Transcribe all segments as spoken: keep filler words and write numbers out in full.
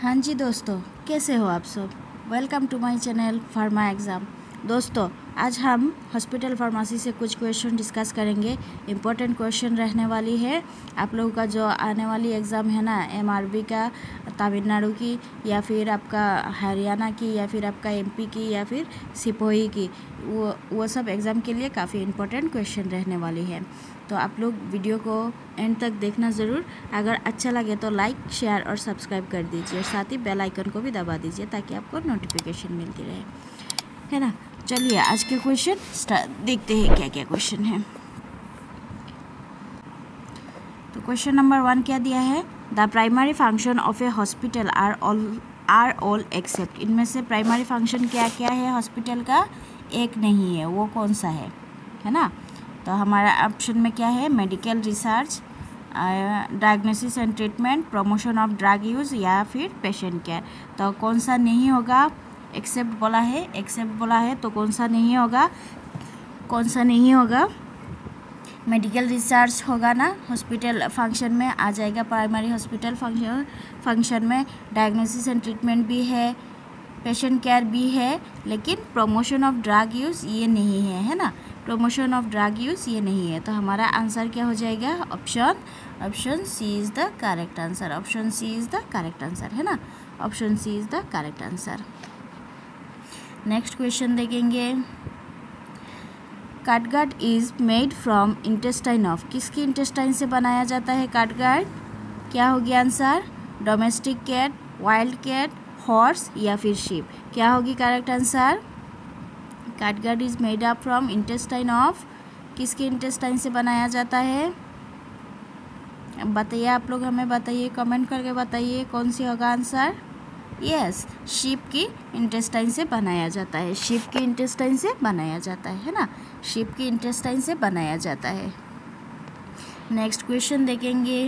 हाँ जी दोस्तों, कैसे हो आप सब। Welcome to my channel pharma exam. दोस्तों आज हम हॉस्पिटल फार्मेसी से कुछ क्वेश्चन डिस्कस करेंगे। इम्पोर्टेंट क्वेश्चन रहने वाली है। आप लोगों का जो आने वाली एग्ज़ाम है ना, एमआरबी का, तमिलनाडु की, या फिर आपका हरियाणा की, या फिर आपका एमपी की, या फिर सिपोही की, वो वो सब एग्ज़ाम के लिए काफ़ी इम्पोर्टेंट क्वेश्चन रहने वाली है। तो आप लोग वीडियो को एंड तक देखना ज़रूर। अगर अच्छा लगे तो लाइक, शेयर और सब्सक्राइब कर दीजिए। साथ ही बेल आइकन को भी दबा दीजिए ताकि आपको नोटिफिकेशन मिलती रहे, है ना। चलिए आज के क्वेश्चन देखते हैं क्या क्या क्वेश्चन है। तो क्वेश्चन नंबर वन क्या दिया है, the primary function of a hospital are all are all except. इनमें से प्राइमरी फंक्शन क्या क्या है हॉस्पिटल का, एक नहीं है, वो कौन सा है, है ना। तो हमारा ऑप्शन में क्या है, medical research, diagnosis and treatment, promotion of drug use, या फिर पेशेंट केयर। तो कौन सा नहीं होगा, एक्सेप्ट बोला है, एक्सेप्ट बोला है तो कौन सा नहीं होगा, कौन सा नहीं होगा, मेडिकल रिसर्च होगा ना। हॉस्पिटल फंक्शन में आ जाएगा, प्राइमरी हॉस्पिटल फंक्शन फंक्शन में डायग्नोसिस एंड ट्रीटमेंट भी है, पेशेंट केयर भी है, लेकिन प्रमोशन ऑफ ड्रग यूज़ ये नहीं है, है ना। प्रमोशन ऑफ ड्रग यूज़ ये नहीं है। तो हमारा आंसर क्या हो जाएगा, option option C is the correct answer. Option C is the correct answer, है ना। Option C is the correct answer. Next question देखेंगे, catgut is made from intestine of. किसकी इंटेस्टाइन से बनाया जाता है काटगार्ड, क्या हो गया answer, domestic cat, wild cat, horse या फिर शीप। क्या होगी correct answer, catgut is made up from intestine of. किसके इंटेस्टाइन से बनाया जाता है, बताइए आप लोग, हमें बताइए, कमेंट करके बताइए कौन सी होगा आंसर। यस yes, शीप की इंटेस्टाइन से बनाया जाता है, शीप की इंटेस्टाइन से बनाया जाता है, है ना। शीप की इंटेस्टाइन से बनाया जाता है। नेक्स्ट क्वेश्चन देखेंगे,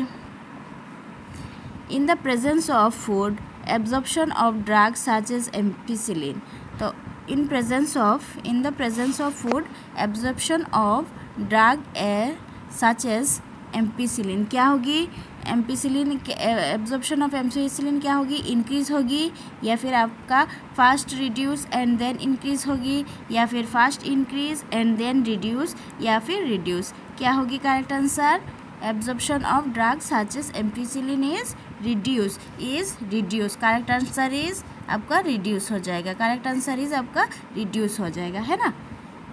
in the presence of food absorption of drug such as ampicillin. तो in presence of, in the presence of food absorption of drug a such as ampicillin, क्या होगी एम्पिसिलिन, एब्जॉर्प्शन ऑफ एम्पिसिलिन क्या होगी, increase होगी, या फिर आपका fast reduce and then increase होगी, या फिर fast increase and then reduce, या फिर रिड्यूस। क्या होगी correct answer, absorption of drug such as ampicillin is reduce, is reduce. Correct answer is आपका रिड्यूस हो जाएगा, करेक्ट आंसर इज आपका रिड्यूस हो जाएगा, है ना।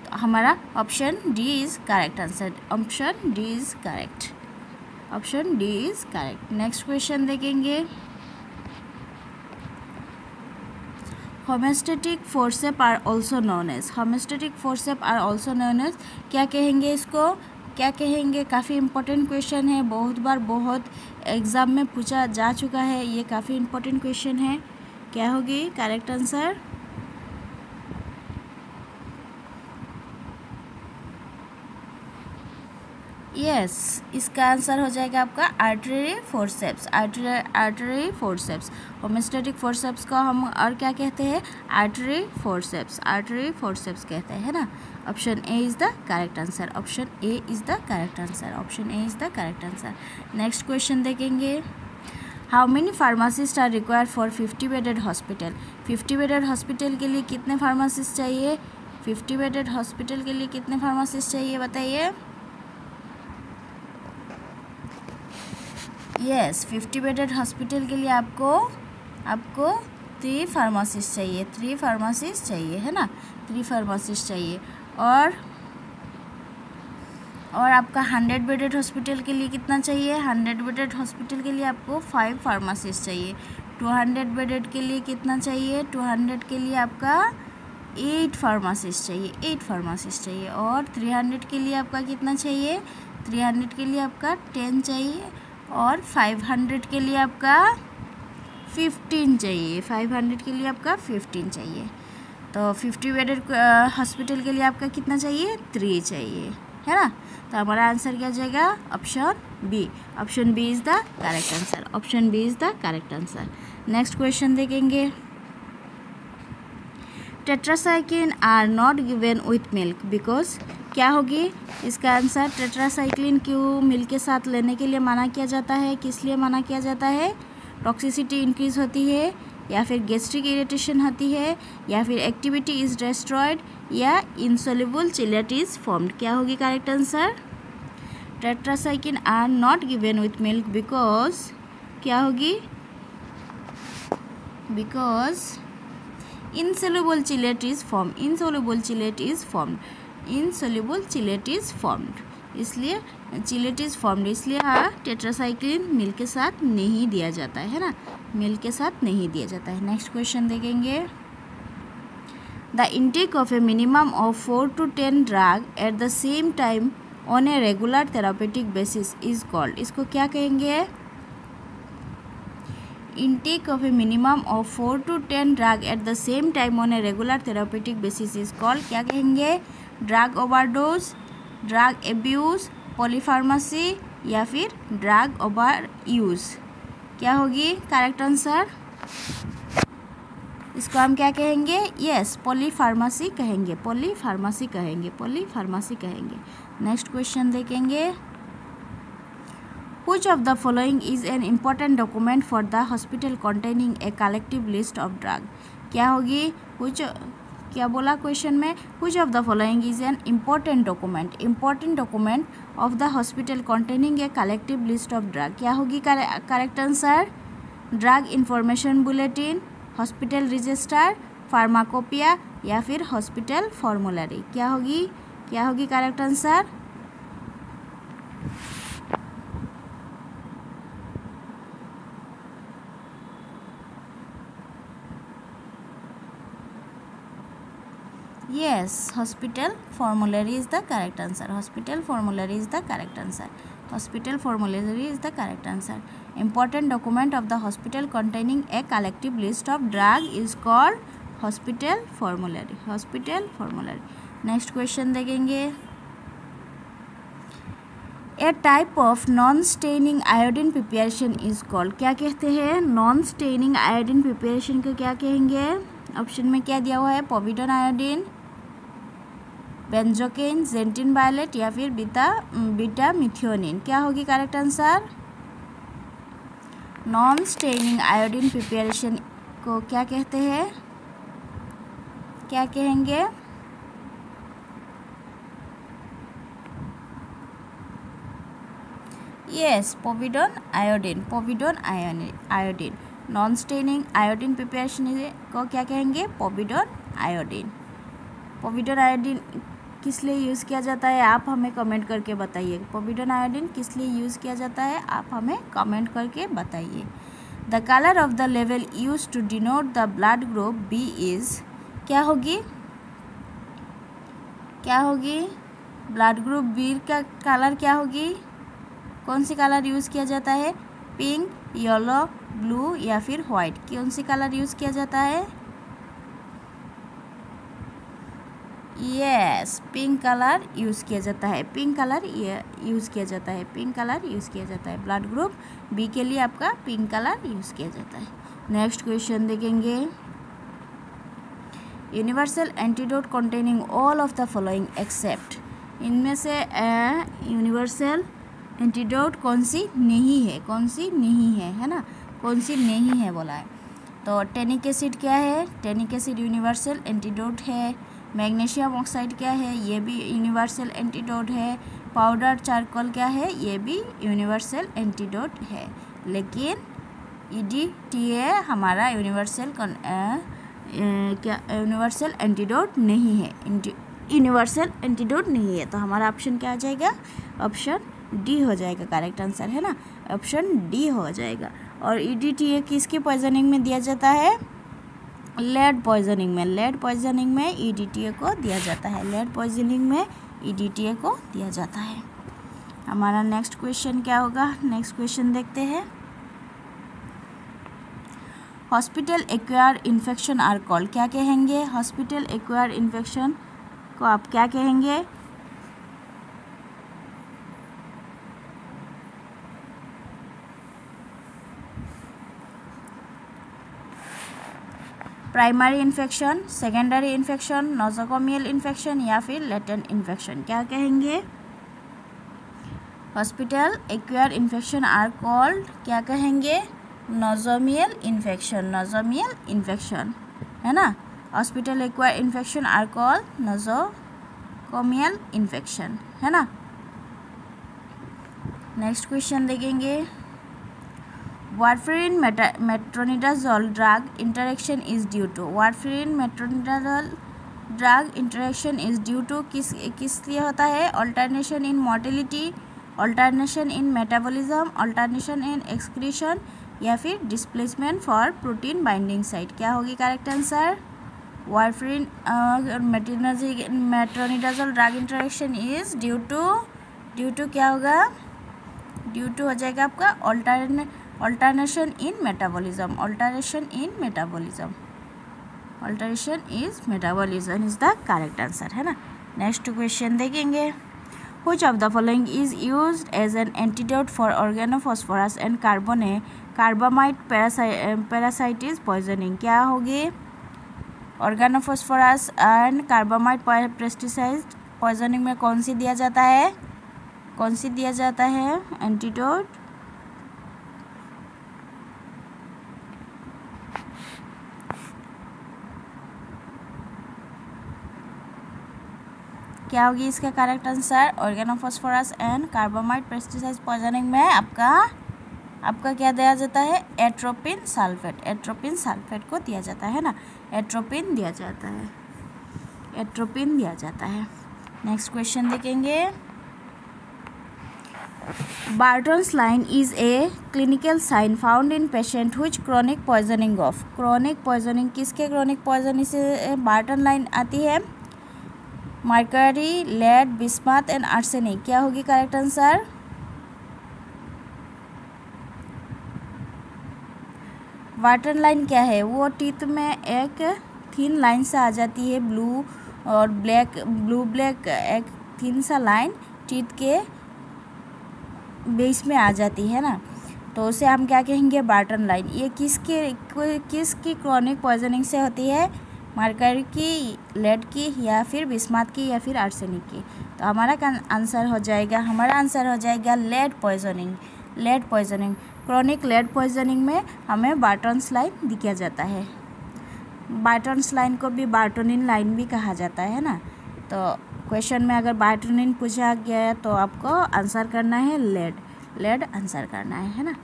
तो हमारा option D is correct answer, option D is correct, option D is correct. Next question देखेंगे, homeostatic forceps are also known as. Homeostatic forceps are also known as, क्या कहेंगे इसको, क्या कहेंगे। काफ़ी इम्पोर्टेंट क्वेश्चन है, बहुत बार बहुत एग्ज़ाम में पूछा जा चुका है, ये काफ़ी इम्पोर्टेंट क्वेश्चन है। क्या होगी करेक्ट आंसर, यस yes, इसका आंसर हो जाएगा आपका artery forceps, artery forceps. Homeostatic forceps को हम और क्या कहते हैं, आर्टरी फोर्सेप्स, आर्टरी फोर्सेप्स कहते हैं, है ना। Option A is the correct answer, option A is the correct answer, option A is the correct answer. Next question देखेंगे, how many pharmacist are required for fifty bedded hospital. Fifty bedded hospital के लिए कितने pharmacist चाहिए, fifty bedded hospital के लिए कितने pharmacist चाहिए बताइए। Yes yes, fifty bedded hospital के लिए आपको आपको थ्री फार्मासिस्ट चाहिए, थ्री फार्मासिस्ट चाहिए, है ना, थ्री फार्मासिस्ट चाहिए। और और आपका हंड्रेड बेडेड हॉस्पिटल के लिए कितना चाहिए, हंड्रेड बेडेड हॉस्पिटल के लिए आपको फाइव फार्मासिस्ट चाहिए। टू हंड्रेड बेडेड के लिए कितना चाहिए, टू हंड्रेड के लिए आपका एट फार्मासिस्ट चाहिए, एट फार्मासिस्ट चाहिए। और थ्री हंड्रेड के लिए आपका कितना चाहिए, थ्री हंड्रेड के लिए आपका टेन चाहिए। और फाइव हंड्रेड के लिए आपका फिफ्टीन चाहिए, फाइव हंड्रेड के लिए आपका फिफ्टीन चाहिए। तो फिफ्टी बेडेड हॉस्पिटल के लिए आपका कितना चाहिए, थ्री चाहिए, है ना। तो हमारा आंसर क्या हो जाएगा, option B, option B is the correct answer, option B is the correct answer. Next question देखेंगे, tetracycline are not given with milk because, क्या होगी इसका आंसर, टेट्रासाइक्लिन क्यों मिल्क के साथ लेने के लिए मना किया जाता है, किस लिए मना किया जाता है, टॉक्सिसिटी इंक्रीज होती है, या फिर गैस्ट्रिक इरिटेशन होती है, या फिर एक्टिविटी इज डिस्ट्रॉयड, या इनसॉल्युबल चिलेट इज फॉर्म्ड। क्या होगी correct answer? Tetracycline are not given with milk because क्या होगी? Because insoluble chelate is form insoluble chelate is formed insoluble chelate is formed इसलिए चिलेट इज फॉर्म्ड इसलिए हाँ tetracycline milk के साथ नहीं दिया जाता है ना, मिल्क के साथ नहीं दिया जाता है। नेक्स्ट क्वेश्चन देखेंगे। The intake of a minimum of four to ten drug at the same time on a regular therapeutic basis is called. इसको क्या कहेंगे? Intake of a minimum of four to ten drug at the same time on a regular therapeutic basis is called क्या कहेंगे? Drug overdose, drug abuse, polypharmacy या फिर drug over use. क्या होगी correct answer? इसको हम क्या कहेंगे? यस पॉलीफार्मेसी कहेंगे पॉलीफार्मेसी कहेंगे पॉलीफार्मेसी कहेंगे। नेक्स्ट क्वेश्चन देखेंगे। Which of the following is an important document for the hospital containing a collective list of drug? क्या होगी? Which क्या बोला क्वेश्चन में? Which of the following is an important document important document of the hospital containing a collective list of drug. क्या होगी correct answer? Drug information bulletin, hospital register, pharmacopoeia या फिर hospital formulary. क्या होगी क्या होगी correct answer? Yes, hospital formulary is the correct answer. Hospital formulary is the correct answer. Hospital formulary is the correct answer. Important document of the hospital containing a collective list of drug is called hospital formulary. Hospital formulary. Next question देखेंगे। A type of non-staining iodine preparation is called क्या कहते हैं? Non-staining iodine preparation को क्या कहेंगे? Option में क्या दिया हुआ है? Povidone iodine, benzocaine, gentian violet या फिर बीटा बीटा मिथियोनिन। क्या होगी correct answer? Non staining iodine preparation को क्या कहते हैं? क्या कहेंगे? Yes povidone iodine povidone iodine non staining iodine preparation को क्या कहेंगे? पोविडोन आयोडीन पोविडोन आयोडीन किस लिए यूज़ किया जाता है? आप हमें कमेंट करके बताइए। पोविडोन आयोडीन किस लिए यूज़ किया जाता है? आप हमें कमेंट करके बताइए। द कलर ऑफ द लेवल use to denote the blood group B is क्या होगी क्या होगी ब्लड ग्रुप बी का कलर क्या होगी? कौन सी कलर यूज़ किया जाता है? पिंक, येलो, ब्लू या फिर व्हाइट। कौन सी कलर यूज़ किया जाता है? यस पिंक कलर यूज़ किया जाता है पिंक कलर यूज़ किया जाता है पिंक कलर यूज़ किया जाता है ब्लड ग्रुप बी के लिए आपका पिंक कलर यूज़ किया जाता है। नेक्स्ट क्वेश्चन देखेंगे। Universal antidote containing all of the following except. इनमें से यूनिवर्सल एंटीडोट कौन सी नहीं है? कौन सी नहीं है है ना कौन सी नहीं है बोला है। तो टेनिक एसिड क्या है? टेनिक एसिड यूनिवर्सल एंटीडोट है। मैग्नीशियम ऑक्साइड क्या है? ये भी यूनिवर्सल एंटीडोट है। पाउडर चारकोल क्या है? ये भी यूनिवर्सल एंटीडोट है। लेकिन ईडीटीए हमारा यूनिवर्सल क्या यूनिवर्सल एंटीडोट नहीं है यूनिवर्सल एंटीडोट नहीं है तो हमारा ऑप्शन क्या हो जाएगा? ऑप्शन डी हो जाएगा करेक्ट आंसर है ना, ऑप्शन डी हो जाएगा। और ईडीटीए किसके पॉइजनिंग में दिया जाता है? लेड पॉइजनिंग में लेड पॉइजनिंग में ईडीटीए को दिया जाता है लेड पॉइजनिंग में ईडीटीए को दिया जाता है। हमारा नेक्स्ट क्वेश्चन क्या होगा? नेक्स्ट क्वेश्चन देखते हैं। Hospital acquire infection are called क्या कहेंगे? हॉस्पिटल एक्वायर इन्फेक्शन को आप क्या कहेंगे? Primary infection, secondary infection, nosocomial infection या फिर लेटेंट इन्फेक्शन। क्या कहेंगे? Hospital acquire infection are called क्या कहेंगे? नोजोमियल इन्फेक्शन, नोजोमियल इन्फेक्शन है ना, hospital acquire infection are called nosocomial infection है ना। नेक्स्ट क्वेश्चन देखेंगे, warfarin metronidazole drug interaction is due to, warfarin metronidazole drug interaction is due to किस किस लिए होता है? Alternation in mortality, alternation in metabolism, alternation in excretion या फिर displacement for protein binding site. क्या होगी correct answer? Warfarin metronidazole drug interaction is due to, due to क्या होगा? ड्यू टू हो जाएगा आपका alterna alternation in metabolism, alternation in metabolism, alternation is metabolism is the correct answer है ना। Next question देखेंगे, which of the following is used as an antidote for organophosphorus and carbo carbamide पैरासाइटिस poisoning. क्या होगी? Organophosphorus and carbamide pesticide poisoning में कौन सी दिया जाता है, कौन सी दिया जाता है एंटीडोट? क्या होगी इसका correct answer? Organophosphorus and carbamide pesticide poisoning में आपका आपका क्या दिया जाता है? एट्रोपिन सल्फेट, एट्रोपिन सल्फेट को दिया जाता है ना, एट्रोपिन दिया जाता है, एट्रोपिन दिया जाता है। नेक्स्ट क्वेश्चन देखेंगे, बार्टन्स line is a clinical sign found in patient which chronic poisoning of, chronic poisoning किसके क्रॉनिक पॉइजनिंग से बार्टन लाइन आती है? Mercury, lead, bismuth and arsenic. क्या होगी करेक्ट आंसर? बार्टन लाइन क्या है? वो टीथ में एक थिन लाइन से आ जाती है, ब्लू और ब्लैक, ब्लू ब्लैक एक थिन सा लाइन टीथ के बेस में आ जाती है ना, तो उसे हम क्या कहेंगे? Burton line. ये किसके किसकी क्रॉनिक पॉइजनिंग से होती है? मार्कर की, लेड की या फिर बिस्मात की या फिर आर्सेनिक की। तो हमारा आंसर हो जाएगा, हमारा आंसर हो जाएगा lead poisoning, lead poisoning. Chronic lead poisoning में हमें बार्टन्स लाइन दिया जाता है, बार्टन्स लाइन को भी बार्टोनिन लाइन भी कहा जाता है ना। तो क्वेश्चन में अगर बार्टोनिन पूछा गया है तो आपको आंसर करना है लेड, लेड आंसर करना है है ना।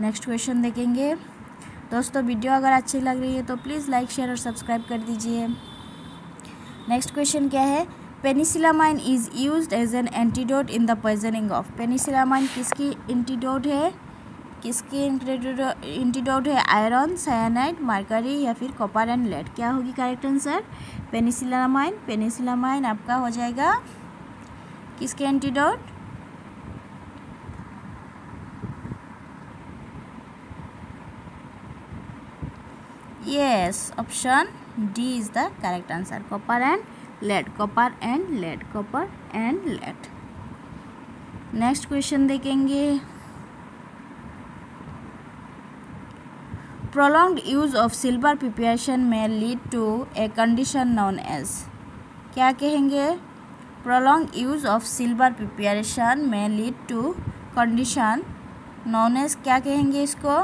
नेक्स्ट क्वेश्चन देखेंगे दोस्तों, वीडियो अगर अच्छी लग रही है तो प्लीज़ लाइक, शेयर और सब्सक्राइब कर दीजिए। नेक्स्ट क्वेश्चन क्या है? Penicillamine is used as an antidote in the poisoning of. Penicillamine किसकी एंटीडोट है, किसकी एंटीडोट है? आयरन, साइनाइड, मरकरी या फिर कॉपर एंड लेड। क्या होगी करेक्ट आंसर? पेनिसिलामाइन, पेनिसिलामाइन आपका हो जाएगा किसके antidote? Yes, option D is the correct answer, copper and lead, copper and lead, copper and lead. Next question देखेंगे, prolonged use of silver preparation में lead to a condition known as. क्या कहेंगे? Prolong use of silver preparation में lead to condition known as. क्या कहेंगे इसको?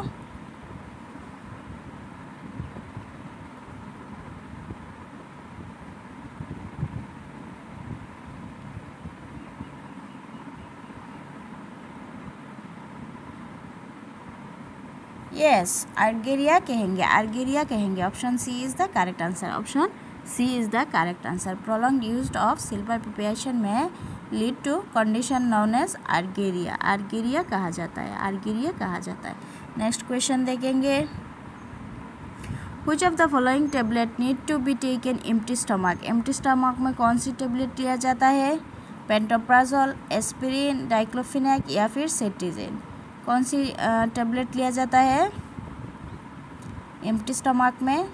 Yes, argyria कहेंगे, argyria कहेंगे। Option C is the correct answer, option C is the correct answer. Prolong use of silver preparation में lead to condition known as argyria, argyria कहा जाता है, argyria कहा जाता है। नेक्स्ट क्वेश्चन देखेंगे, which of the following tablet need to be taken empty stomach. Empty stomach में कौन सी टेबलेट लिया जाता है? पेंटोप्राजोल, एस्पिरिन, डाइक्लोफिनेक या फिर सेट्रीजिन। कौन सी टैबलेट लिया जाता है एम्प्टी स्टमक में?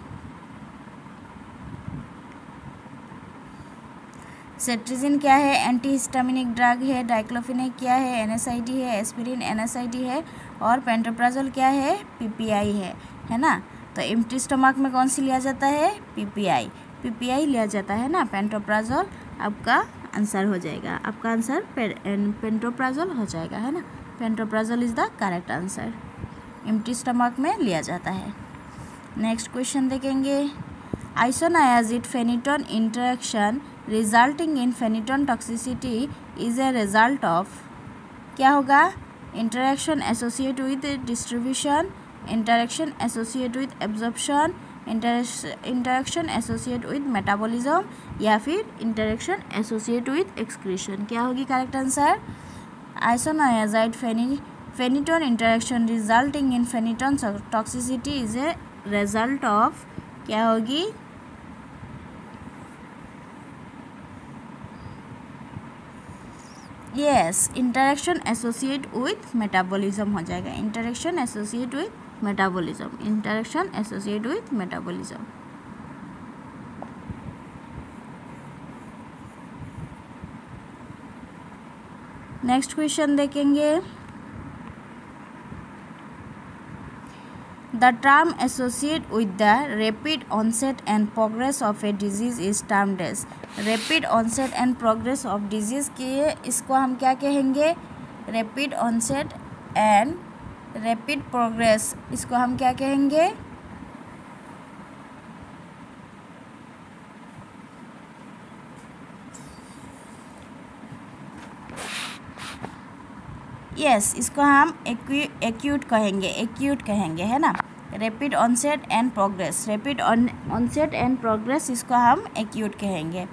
सेट्रीजिन क्या है? एंटी हिस्टामिनिक ड्रग है। डाइक्लोफिनेक क्या है? एनएसआईडी है। एस्पिरिन एनएसआईडी है और पेंटोप्राजोल क्या है? पीपीआई है है ना। तो एम्प्टी स्टमक में कौन सी लिया जाता है? पीपीआई, पीपीआई लिया जाता है ना। पेंटोप्राजोल आपका आंसर हो जाएगा, आपका आंसर पेंटोप्राजोल हो जाएगा है ना। Pantoprazole is the correct answer. Empty stomach में लिया जाता है। नेक्स्ट क्वेश्चन देखेंगे, isoniazid phenytoin interaction resulting in phenytoin toxicity is a result of, क्या होगा? Interaction associate with distribution, interaction associate with absorption, interaction associate with metabolism, या फिर interaction associate with excretion. क्या होगी correct answer? Isoniazid pheny phenytoin interaction resulting in phenytoin toxicity is a result of, क्या होगी? Yes, interaction associate with metabolism हो जाएगा। Interaction associate with metabolism, interaction associate with metabolism. Next question देखेंगे, The term associated with the rapid onset and progress of a disease is termed as, rapid onset and progress of disease के इसको हम क्या कहेंगे? Rapid onset and rapid progress इसको हम क्या कहेंगे? यस yes, इसको हम एक्यूट कहेंगे, एक्यूट कहेंगे, है ना? Rapid onset and progress, rapid onset and progress इसको हम एक्यूट कहेंगे।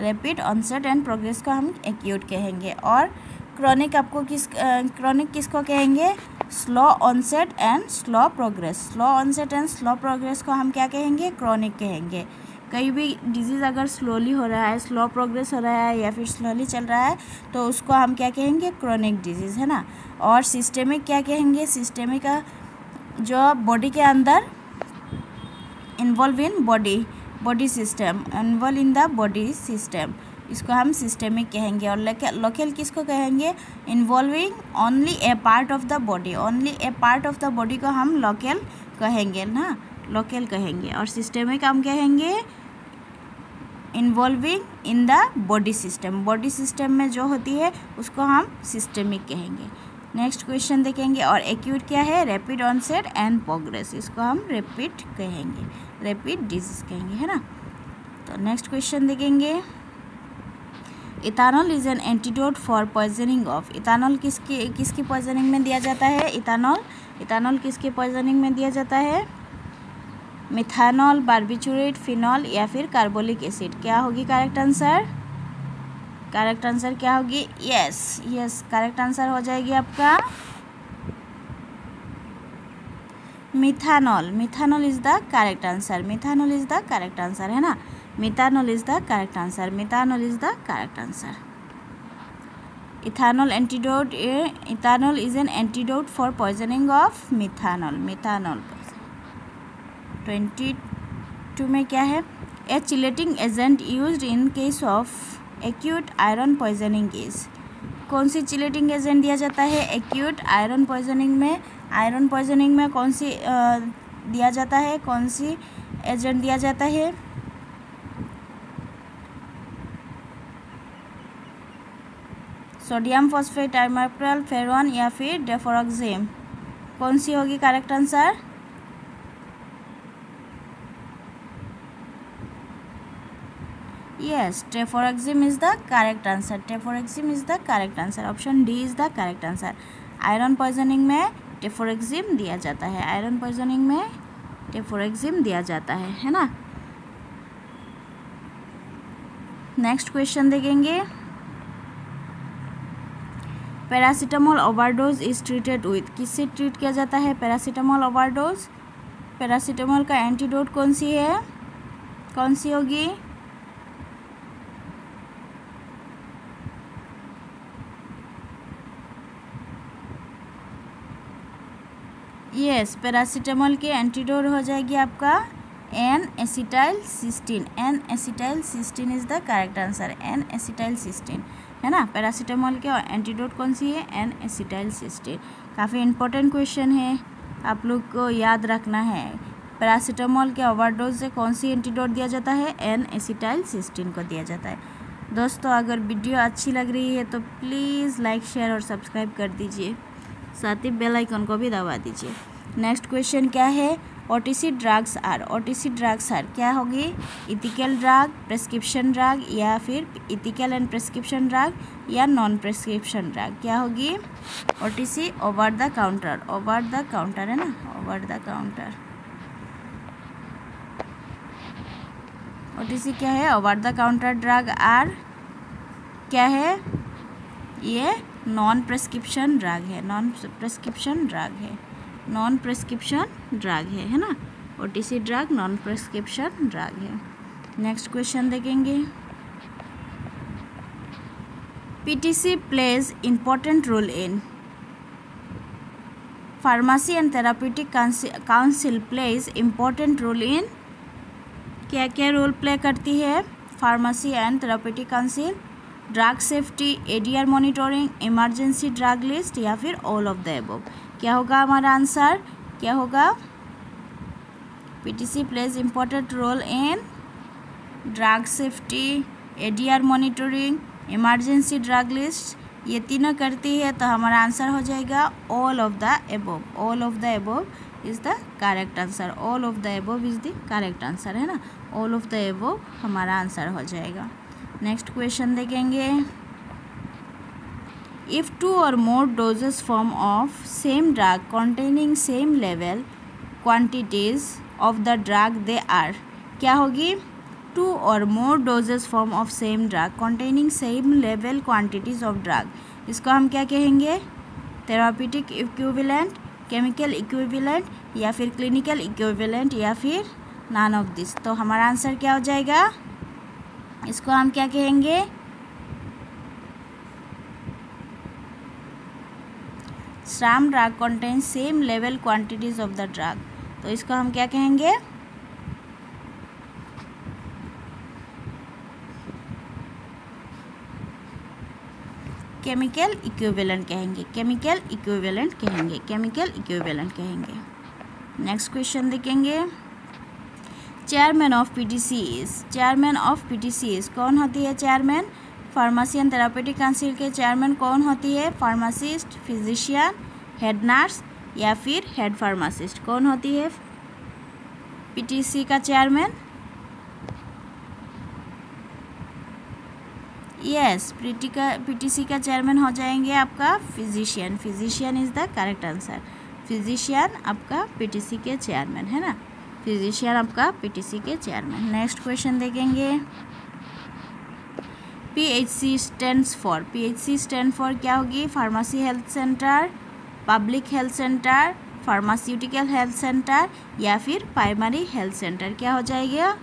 रैपिड ऑनसेट एंड प्रोग्रेस को हम एक्यूट कहेंगे। और क्रॉनिक आपको किस क्रॉनिक uh, किसको कहेंगे? Slow onset and slow progress, slow onset and slow progress को हम क्या कहेंगे? क्रॉनिक कहेंगे। कई भी डिजीज़ अगर स्लोली हो रहा है, स्लो प्रोग्रेस हो रहा है या फिर स्लोली चल रहा है, तो उसको हम क्या कहेंगे? क्रॉनिक डिजीज़, है ना? और सिस्टेमिक क्या कहेंगे? सिस्टेमिक जो बॉडी के अंदर involve in body body system, involve in the body system, इसको हम सिस्टेमिक कहेंगे। और लोकल किसको कहेंगे? Involving only a part of the body, only a part of the body को हम लोकल कहेंगे, ना? लोकल कहेंगे। और सिस्टेमिक हम कहेंगे involving in the body system, body system में जो होती है उसको हम सिस्टेमिक कहेंगे। नेक्स्ट क्वेश्चन देखेंगे, और एक्यूट क्या है? रैपिड ऑनसेट एंड प्रोग्रेस, इसको हम रैपिड कहेंगे, रैपिड डिजीज कहेंगे, है ना? तो नेक्स्ट क्वेश्चन देखेंगे, ethanol is an antidote for poisoning of, ethanol किसकी किसकी पॉइजनिंग में दिया जाता है? इथानॉल इथानॉल किसके पॉइजनिंग में दिया जाता है? मिथानॉल, बारबिट्यूरेट, फिनॉल या फिर कार्बोलिक एसिड। क्या होगी करेक्ट आंसर? करेक्ट आंसर क्या होगी? यस यस करेक्ट आंसर हो जाएगी आपका methanol. Methanol is the correct answer, methanol is the correct answer, है ना? Methanol is the correct answer, methanol is the correct answer. Ethanol antidote, ethanol is an antidote for poisoning of methanol, methanol. Twenty two में क्या है? A chelating agent used in case of acute iron poisoning case, कौन सी chelating agent दिया जाता है acute iron poisoning में? Iron poisoning में कौन सी आ, दिया जाता है, कौन सी एजेंट दिया जाता है? सोडियम फॉस्फेट, आइमोप्राइल, फेरोन या फिर डेफोरोक्सेम, कौन सी होगी correct answer? Yes, Treprostinil is the correct answer. Treprostinil is the correct answer. Option D is the correct answer. Iron poisoning में Treprostinil दिया जाता है, iron poisoning में Treprostinil दिया जाता है, है ना? Next question देखेंगे, Paracetamol overdose is treated with, किससे treat किया जाता है Paracetamol overdose? Paracetamol का antidote कौन सी है? कौन सी होगी? यस yes, पैरासीटामोल के एंटीडोट हो जाएगी आपका N acetyl cysteine, N acetyl cysteine is the correct answer, N acetyl cysteine, है ना? पैरासीटामोल के एंटीडोट कौन सी है? N acetyl cysteine. काफ़ी इंपॉर्टेंट क्वेश्चन है, आप लोग को याद रखना है। पैरासीटामोल के ओवरडोज से कौन सी एंटीडोट दिया जाता है? एन एसिटाइल सिस्टीन को दिया जाता है। दोस्तों, अगर वीडियो अच्छी लग रही है तो प्लीज़ लाइक, शेयर और सब्सक्राइब कर दीजिए, साथ ही बेल आइकन को भी दबा दीजिए। नेक्स्ट क्वेश्चन क्या है, OTC drugs are, OTC drugs are क्या होगी, इथिकल ड्रग, प्रेस्क्रिप्शन ड्रग या फिर इथिकल एंड प्रेस्क्रिप्शन ड्रग या नॉन प्रेस्क्रिप्शन ड्रग क्या होगी OTC, over the counter, over the counter है ना, ओवर द काउंटर। ओटीसी क्या है, over the counter drug are क्या है, ये नॉन प्रेस्क्रिप्शन ड्रग है, नॉन प्रेस्क्रिप्शन ड्रग है, नॉन प्रेस्क्रिप्शन ड्रग है है ना, OTC drug non prescription drug है। नेक्स्ट क्वेश्चन देखेंगे, PTC plays important role in pharmacy and therapeutic council, plays important role in, क्या क्या रोल प्ले करती है pharmacy and therapeutic council, drug safety, ADR monitoring, emergency drug list या फिर all of the above क्या होगा हमारा आंसर, क्या होगा, PTC plays important role in drug safety, ADR monitoring, emergency drug list, ये तीनों करती है, तो हमारा आंसर हो जाएगा all of the above, all of the above is the correct answer, all of the above is the correct answer है ना, ऑल ऑफ द एबव हमारा आंसर हो जाएगा। नेक्स्ट क्वेश्चन देखेंगे, if two or more doses form of same drug containing same level quantities of the drug they are क्या होगी, two or more doses form of same drug containing same level quantities of drug, इसको हम क्या कहेंगे, therapeutic equivalent, chemical equivalent या फिर clinical equivalent या फिर नन ऑफ दिस, तो हमारा आंसर क्या हो जाएगा, इसको हम क्या कहेंगे, same drug contain same level quantities of the drug, तो इसको हम क्या कहेंगे, केमिकल इक्विवेलेंट कहेंगे, केमिकल इक्विवेलेंट कहेंगे, केमिकल इक्विवेलेंट कहेंगे। नेक्स्ट क्वेश्चन देखेंगे, chairman of PTC is, chairman of PTC is कौन होती है chairman, pharmacy and therapeutic council के चेयरमैन कौन होती है, फार्मासिस्ट, फिजिशियन, हेड नर्स या फिर हेड फार्मासिस्ट कौन होती है पीटीसी का चेयरमैन, यस पीटी का पीटीसी का चेयरमैन हो जाएंगे आपका physician, physician is the correct answer, physician आपका पीटीसी के चेयरमैन है ना, फिजिशियन आपका पीटीसी के चेयरमैन। नेक्स्ट क्वेश्चन देखेंगे, PHC stands for, PHC stand for क्या होगी, pharmacy health centre, public health centre, pharmaceutical health centre या फिर प्राइमरी हेल्थ सेंटर क्या हो जाएगा,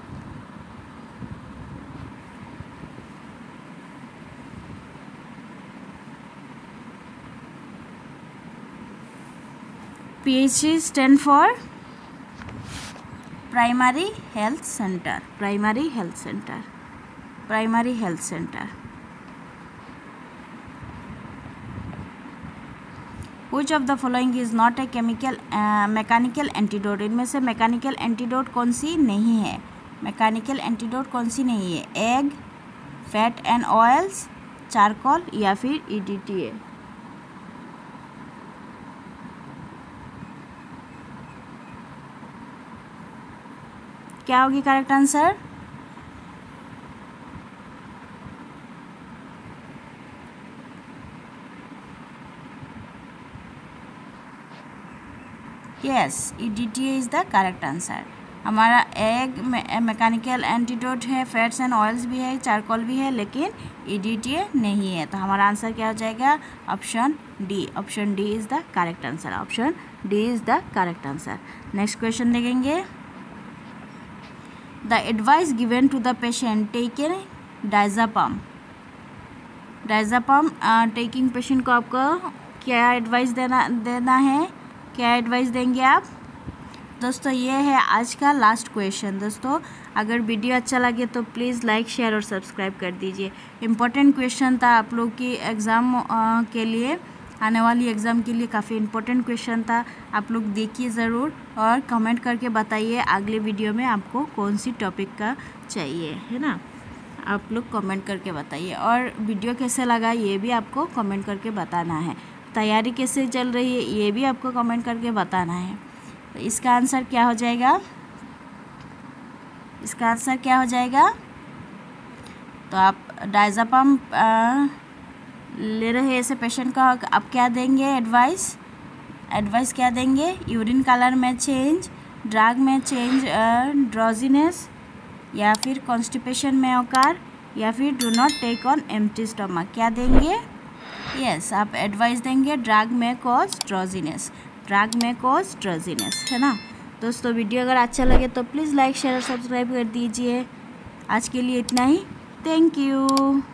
PHC stand for primary health centre, primary health centre, primary health centre. Which of the following is not a chemical mechanical antidote, इनमें से mechanical antidote कौन सी नहीं है, मैकेनिकल एंटीडोट कौन सी नहीं है, egg, fat and oils, charcoal या फिर ईडीटीए, क्या होगी correct answer, yes EDTA is the correct answer. हमारा एग मैकेनिकल एंटीडोट है, फैट्स एंड ऑयल्स भी है, चारकोल भी है, लेकिन ईडीटीए नहीं है, तो हमारा आंसर क्या हो जाएगा, option D, option D is the correct answer, option D is the correct answer. Next question देखेंगे, the advice given to the patient taken diazepam, diazepam taking patient को आपको क्या एडवाइस देना देना है, क्या एडवाइस देंगे आप दोस्तों, ये है आज का लास्ट क्वेश्चन। दोस्तों अगर वीडियो अच्छा लगे तो प्लीज़ लाइक, शेयर और सब्सक्राइब कर दीजिए। इम्पोर्टेंट क्वेश्चन था आप लोग की एग्ज़ाम के लिए, आने वाली एग्ज़ाम के लिए काफ़ी इम्पोर्टेंट क्वेश्चन था, आप लोग देखिए ज़रूर और कमेंट करके बताइए अगले वीडियो में आपको कौन सी टॉपिक का चाहिए है ना, आप लोग कमेंट करके बताइए, और वीडियो कैसे लगा ये भी आपको कमेंट करके बताना है, तैयारी कैसे चल रही है ये भी आपको कमेंट करके बताना है। तो इसका आंसर क्या हो जाएगा, इसका आंसर क्या हो जाएगा तो आप डायज़ापाम ले रहे ऐसे पेशेंट का आप क्या देंगे एडवाइस, एडवाइस क्या देंगे, यूरिन कलर में चेंज, ड्रग में चेंज, ड्रॉजीनेस या फिर कॉन्स्टिपेशन में औकार या फिर do not take on empty stomach क्या देंगे, यस yes, आप एडवाइस देंगे ड्रग में कॉज ड्रॉजीनेस, ड्रग में कॉज ड्रॉजीनेस, है ना। दोस्तों वीडियो अगर अच्छा लगे तो प्लीज़ लाइक शेयर और सब्सक्राइब कर दीजिए। आज के लिए इतना ही, थैंक यू।